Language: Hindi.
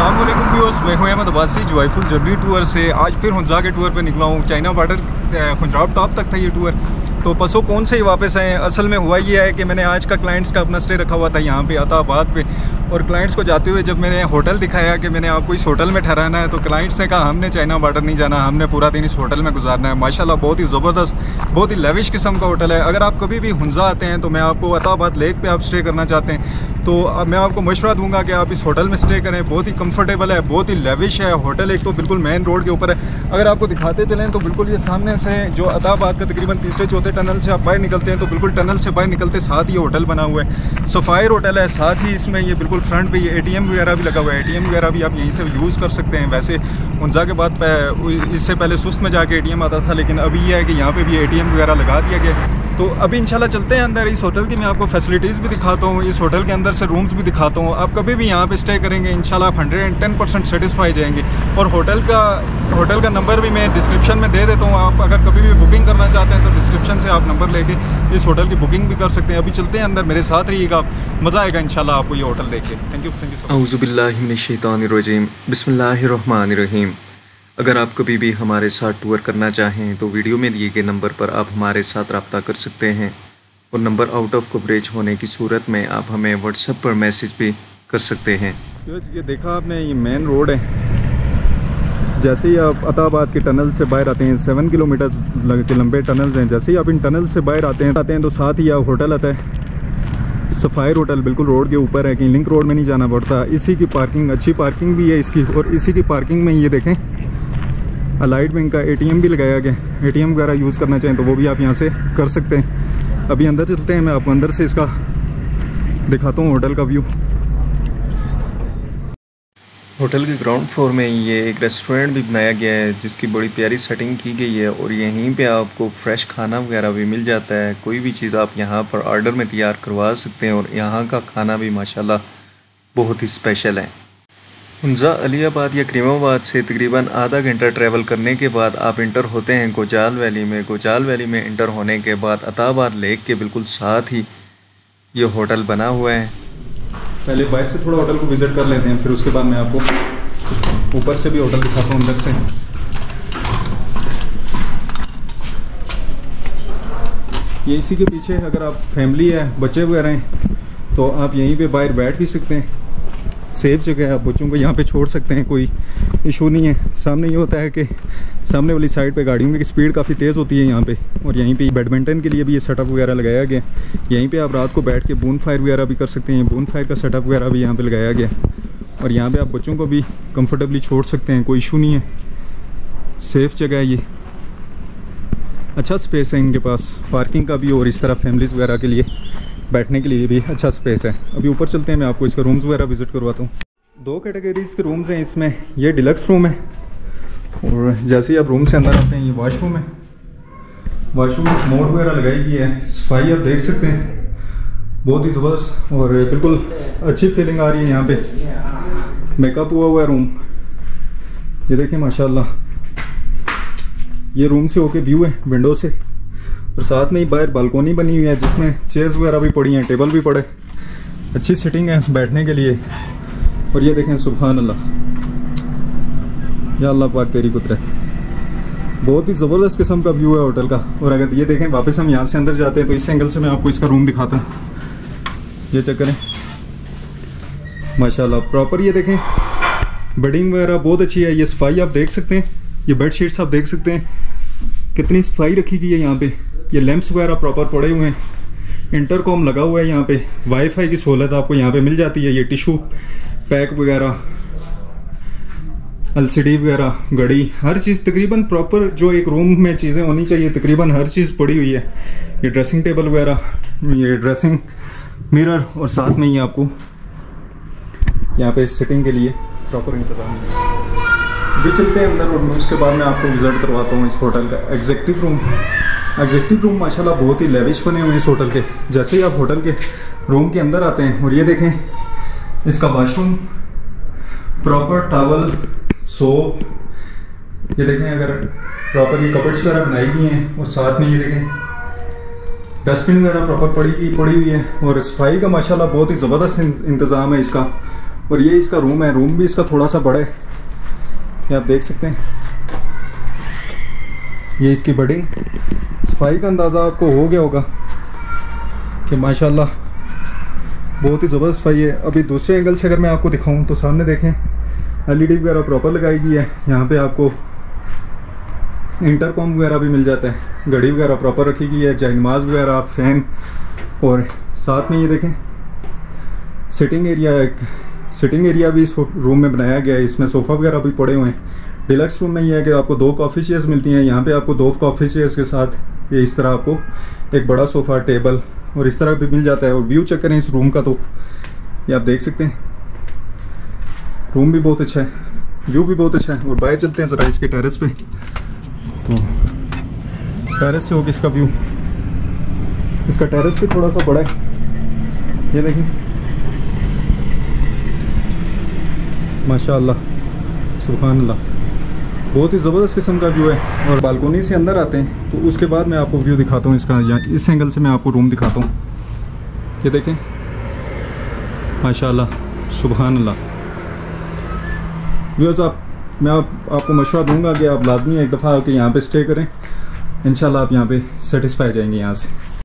अस्सलाम वालेकुम व्यूअर्स, मैं हूं अहमद बासी जॉयफुल जर्नी टूर से। आज फिर हुंजा के टूर पे निकला हूं। चाइना बॉर्डर खुंजराब टॉप तक था ये टूर, तो पसो कौन से ही वापस आए। असल में हुआ ये है कि मैंने आज का क्लाइंट्स का अपना स्टे रखा हुआ था यहाँ पे अताबाद पे, और क्लाइंट्स को जाते हुए जब मैंने होटल दिखाया कि मैंने आपको इस होटल में ठहराना है, तो क्लाइंट्स ने कहा हमने चाइना बॉर्डर नहीं जाना, हमने पूरा दिन इस होटल में गुजारना है। माशाल्लाह बहुत ही ज़बरदस्त, बहुत ही लेविश किस्म का होटल है। अगर आप कभी भी हुंजा आते हैं तो मैं आपको अताबाद लेक पर आप स्टे करना चाहते हैं तो मैं आपको मशवरा दूँगा कि आप इस होटल में स्टे करें। बहुत ही कम्फर्टेबल है, बहुत ही लेविश है होटल। एक तो बिल्कुल मेन रोड के ऊपर है। अगर आपको दिखाते चलें तो बिल्कुल ये सामने से जो अताबाद का तकरीबन तीसरे चौथे टनल से आप बाहर निकलते हैं तो बिल्कुल टनल से बाहर निकलते साथ ही होटल बना हुआ है, सफ़ायर होटल है। साथ ही इसमें ये बिल्कुल फ्रंट पे ये ATM वगैरह भी लगा हुआ है। ATM वगैरह भी आप यहीं से यूज़ कर सकते हैं। वैसे हुंजा के बाद इससे पहले सुस्त में जाके ATM आता था, लेकिन अभी यह है कि यहाँ पे भी ATM वगैरह लगा दिया गया। तो अभी इंशाल्लाह चलते हैं अंदर इस होटल की, मैं आपको फैसिलिटीज़ भी दिखाता हूँ, इस होटल के अंदर से रूम्स भी दिखाता हूँ। आप कभी भी यहाँ पे स्टे करेंगे इंशाल्लाह आप 110% सेटिस्फाई जाएंगे। और होटल का नंबर भी मैं डिस्क्रिप्शन में दे देता हूँ, आप अगर कभी भी बुकिंग करना चाहते हैं तो डिस्क्रिप्शन से आप नंबर लेके इस होटल की बुकिंग भी कर सकते हैं। अभी चलते हैं अंदर, मेरे साथ रहिएगा, मज़ा आएगा इंशाल्लाह आपको ये होटल देख के। Thank you. औज़ुबिल्लाहि मिनश्शैतानिर्रजीम, बिस्मिल्लाहिर्रहमानिर्रहीम। अगर आप कभी भी हमारे साथ टूर करना चाहें तो वीडियो में दिए गए नंबर पर आप हमारे साथ रब्ता कर सकते हैं, और नंबर आउट ऑफ कवरेज होने की सूरत में आप हमें व्हाट्सएप पर मैसेज भी कर सकते हैं। ये देखा आपने, ये मेन रोड है। जैसे ही आप अताबाद के टनल से बाहर आते हैं, 7 किलोमीटर के लंबे टनल्स हैं। जैसे ही आप इन टनल से बाहर आते हैं तो साथ ही आप होटल आता है सफ़ायर होटल, बिल्कुल रोड के ऊपर है, कहीं लिंक रोड में नहीं जाना पड़ता। इसी की पार्किंग, अच्छी पार्किंग भी है इसकी, और इसी की पार्किंग में ये देखें अलाइड बैंक का ATM भी लगाया गया। ATM वगैरह यूज़ करना चाहें तो वो भी आप यहाँ से कर सकते हैं। अभी अंदर चलते हैं, मैं आपको अंदर से इसका दिखाता हूँ होटल का व्यू। होटल के ग्राउंड फ्लोर में ये एक रेस्टोरेंट भी बनाया गया है जिसकी बड़ी प्यारी सेटिंग की गई है, और यहीं पे आपको फ्रेश खाना वगैरह भी मिल जाता है। कोई भी चीज़ आप यहाँ पर ऑर्डर में तैयार करवा सकते हैं, और यहाँ का खाना भी माशाल्लाह बहुत ही स्पेशल है। हुंजा अलियाबाद या करीमाबाद से तकरीबन आधा घंटा ट्रैवल करने के बाद आप इंटर होते हैं गोजाल वैली में। गोजाल वैली में इंटर होने के बाद अताबाद लेक के बिल्कुल साथ ही ये होटल बना हुआ है। पहले बाइक से थोड़ा होटल को विज़िट कर लेते हैं, फिर उसके बाद मैं आपको ऊपर से भी होटल दिखाता हूँ अंदर से। ये इसी के पीछे, अगर आप फैमिली है, बच्चे वगैरह हैं तो आप यहीं पर बाहर बैठ भी सकते हैं। सेफ जगह है, आप बच्चों को यहाँ पे छोड़ सकते हैं, कोई इशू नहीं है। सामने ये होता है कि सामने वाली साइड पे गाड़ियों की स्पीड काफ़ी तेज़ होती है यहाँ पे, और यहीं पे बैडमिंटन के लिए भी ये सेटअप वगैरह लगाया गया। यहीं पे आप रात को बैठ के बोन फायर वगैरह भी कर सकते हैं। बोन फायर का सेटअप वगैरह भी यहाँ पर लगाया गया, और यहाँ पर आप बच्चों को भी कम्फर्टेबली छोड़ सकते हैं, कोई इशू नहीं है। सेफ़ जगह है ये, अच्छा स्पेस है इनके पास पार्किंग का भी, और इस तरह फैमिलीज़ वगैरह के लिए बैठने के लिए भी अच्छा स्पेस है। अभी ऊपर चलते हैं, मैं आपको इसका रूम्स वगैरह विज़िट करवाता हूँ। 2 कैटेगरीज़ के रूम्स हैं इसमें। ये डिलक्स रूम है, और जैसे ही आप रूम से अंदर आते हैं ये वाशरूम है। वाशरूम मोड वगैरह लगाई गई है, सफाई आप देख सकते हैं बहुत ही ज़बरदस्त, और बिल्कुल अच्छी फीलिंग आ रही है यहाँ पर। मेकअप हुआ है रूम, ये देखिए माशाल्लाह। ये रूम से होके व्यू है विंडो से, और साथ में ही बाहर बालकोनी बनी हुई है जिसमें चेयर्स वगैरह भी पड़ी हैं, टेबल भी पड़े, अच्छी सिटिंग है बैठने के लिए। और ये देखें सुभान अल्लाह, या अल्लाह पाक तेरी कुदरत, बहुत ही ज़बरदस्त किस्म का व्यू है होटल का। और अगर ये देखें, वापस हम यहाँ से अंदर जाते हैं तो इस एंगल से मैं आपको इसका रूम दिखाता हूँ। ये चेक करें माशाल्लाह प्रॉपर, ये देखें बेडिंग वगैरह बहुत अच्छी है। ये सफाई आप देख सकते हैं, ये बेड शीट्स आप देख सकते हैं कितनी सफाई रखी गई है यहाँ पे। ये लैंप्स वगैरह प्रॉपर पड़े हुए हैं, इंटरकॉम लगा हुआ है यहाँ पे, वाईफाई की सहूलत आपको यहाँ पे मिल जाती है। ये टिशू पैक वगैरह, LCD वगैरह, घड़ी, हर चीज़ तकरीबन प्रॉपर जो एक रूम में चीज़ें होनी चाहिए तकरीबन हर चीज़ पड़ी हुई है। ये ड्रेसिंग टेबल वगैरह, ये ड्रेसिंग मिरर, और साथ में ही आपको यहाँ पे सिटिंग के लिए प्रॉपर इंतज़ाम है। भी चलते हैं अंदर, और उसके बाद मैं आपको विजिट करवाता हूँ इस होटल का एग्जीक्यूटिव रूम। एग्जीक्यूटिव रूम माशाल्लाह बहुत ही लेविश बने हुए हैं इस होटल के। जैसे ही आप होटल के रूम के अंदर आते हैं, और ये देखें इसका वाशरूम, प्रॉपर टॉवल, सोप, ये देखें अगर प्रॉपर ये कपड़े वगैरह बनाई गई हैं, और साथ में ये देखें डस्टबिन वगैरह प्रॉपर पड़ी हुई है। और सफाई का माशाल्लाह बहुत ही ज़बरदस्त इंतज़ाम है इसका। और ये इसका रूम है, रूम भी इसका थोड़ा सा बड़ा है, ये आप देख सकते हैं। ये इसकी बडिंग, सफाई का अंदाज़ा आपको हो गया होगा कि माशाल्लाह बहुत ही ज़बरदस्त सफाई है। अभी दूसरे एंगल से अगर मैं आपको दिखाऊं तो सामने देखें LED वगैरह प्रॉपर लगाई गई है, यहाँ पे आपको इंटरकॉम वगैरह भी मिल जाता है, घड़ी वगैरह प्रॉपर रखी गई है, जायनमाज वगैरह, फैन, और साथ में ये देखें सिटिंग एरिया, एक सिटिंग एरिया भी इस रूम में बनाया गया है, इसमें सोफ़ा वगैरह भी पड़े हुए हैं। डिलक्स रूम में ये है कि आपको 2 कॉफ़ी चेयर्स मिलती हैं, यहाँ पे आपको 2 कॉफ़ी चेयर्स के साथ ये इस तरह आपको एक बड़ा सोफ़ा, टेबल और इस तरह भी मिल जाता है। और व्यू चेक करें इस रूम का तो ये आप देख सकते हैं, रूम भी बहुत अच्छा है, व्यू भी बहुत अच्छा है। और बाहर चलते हैं ज़रा इसके टेरेस पे, तो टेरेस से होगी इसका व्यू। इसका टेरेस भी थोड़ा सा बड़ा है, ये देखिए माशाल्लाह सुभानअल्लाह, बहुत ही ज़बरदस्त किस्म का व्यू है। और बालकोनी से अंदर आते हैं तो उसके बाद मैं आपको व्यू दिखाता हूँ इसका, या इस एंगल से मैं आपको रूम दिखाता हूँ। ये देखें माशाल्लाह सुभानअल्लाह। व्यूअर्स आप, मैं आपको मशवरा दूँगा कि आप लाजमी एक दफ़ा आके यहाँ पे स्टे करें, इंशाल्लाह आप यहाँ पे सेटिस्फाई जाएंगे यहाँ से।